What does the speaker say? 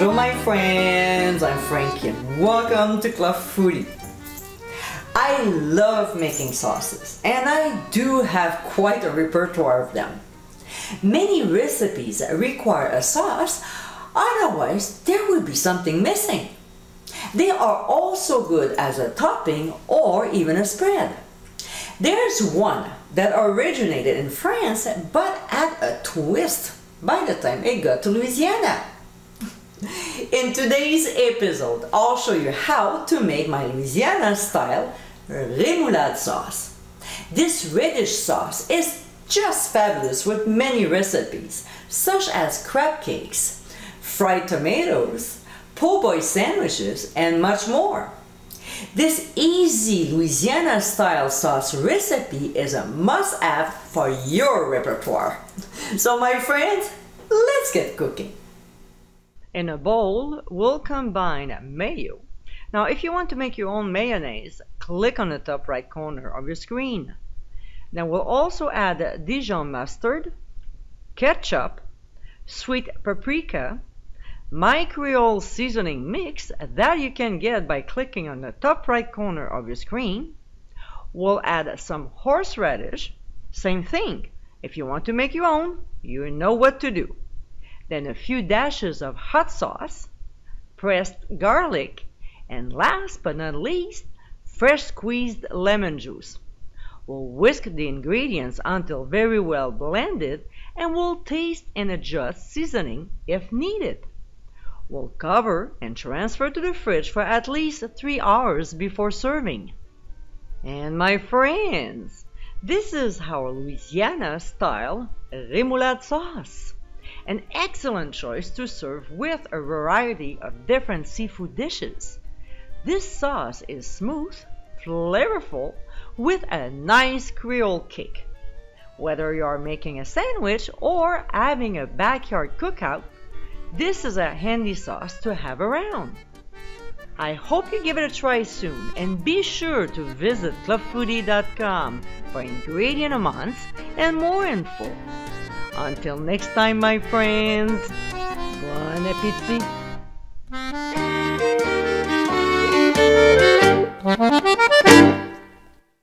Bonjour my friends, I'm Frankie and welcome to Club Foody. I love making sauces and I do have quite a repertoire of them. Many recipes require a sauce, otherwise there will be something missing. They are also good as a topping or even a spread. There's one that originated in France but had a twist by the time it got to Louisiana. In today's episode, I'll show you how to make my Louisiana-style remoulade sauce. This reddish sauce is just fabulous with many recipes, such as crab cakes, fried tomatoes, po' boy sandwiches, and much more. This easy Louisiana-style sauce recipe is a must-have for your repertoire. So my friends, let's get cooking. In a bowl, we'll combine mayo. Now, if you want to make your own mayonnaise, click on the top right corner of your screen. Now, we'll also add Dijon mustard, ketchup, sweet paprika, my Creole seasoning mix that you can get by clicking on the top right corner of your screen. We'll add some horseradish. Same thing. If you want to make your own, you know what to do. Then a few dashes of hot sauce, pressed garlic, and last but not least, fresh squeezed lemon juice. We'll whisk the ingredients until very well blended, and we'll taste and adjust seasoning if needed. We'll cover and transfer to the fridge for at least 3 hours before serving. And my friends, this is our Louisiana-style remoulade sauce. An excellent choice to serve with a variety of different seafood dishes. This sauce is smooth, flavorful, with a nice Creole kick. Whether you are making a sandwich or having a backyard cookout, this is a handy sauce to have around. I hope you give it a try soon and be sure to visit clubfoody.com for ingredient amounts and more info. Until next time, my friends, bon appétit!